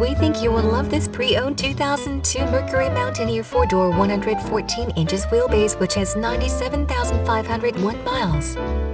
We think you will love this pre-owned 2002 Mercury Mountaineer 4-door 114-inch wheelbase, which has 97,501 miles.